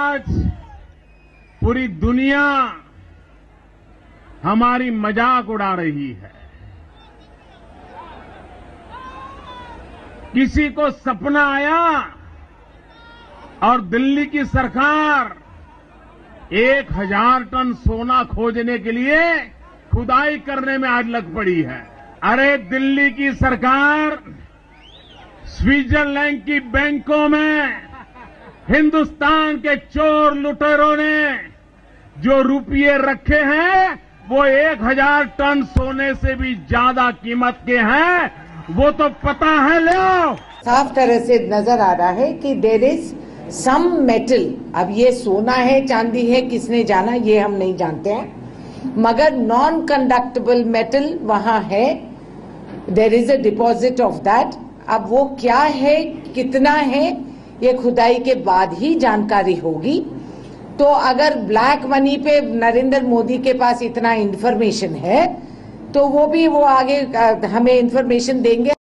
आज पूरी दुनिया हमारी मजाक उड़ा रही है। किसी को सपना आया और दिल्ली की सरकार 1000 टन सोना खोजने के लिए खुदाई करने में आज लग पड़ी है। अरे दिल्ली की सरकार स्विट्जरलैंड की बैंकों में हिंदुस्तान के चोर लुटेरों ने जो रुपये रखे हैं वो 1000 टन सोने से भी ज्यादा कीमत के हैं, वो तो पता है। लो साफ तरह से नजर आ रहा है कि देयर इज सम मेटल। अब ये सोना है, चांदी है, किसने जाना ये हम नहीं जानते हैं, मगर नॉन कंडक्टेबल मेटल वहां है। There is a deposit of that. अब वो क्या है, कितना है, ये खुदाई के बाद ही जानकारी होगी। तो अगर ब्लैक मनी पे नरेंद्र मोदी के पास इतना इन्फॉर्मेशन है तो वो भी आगे हमें इन्फॉर्मेशन देंगे।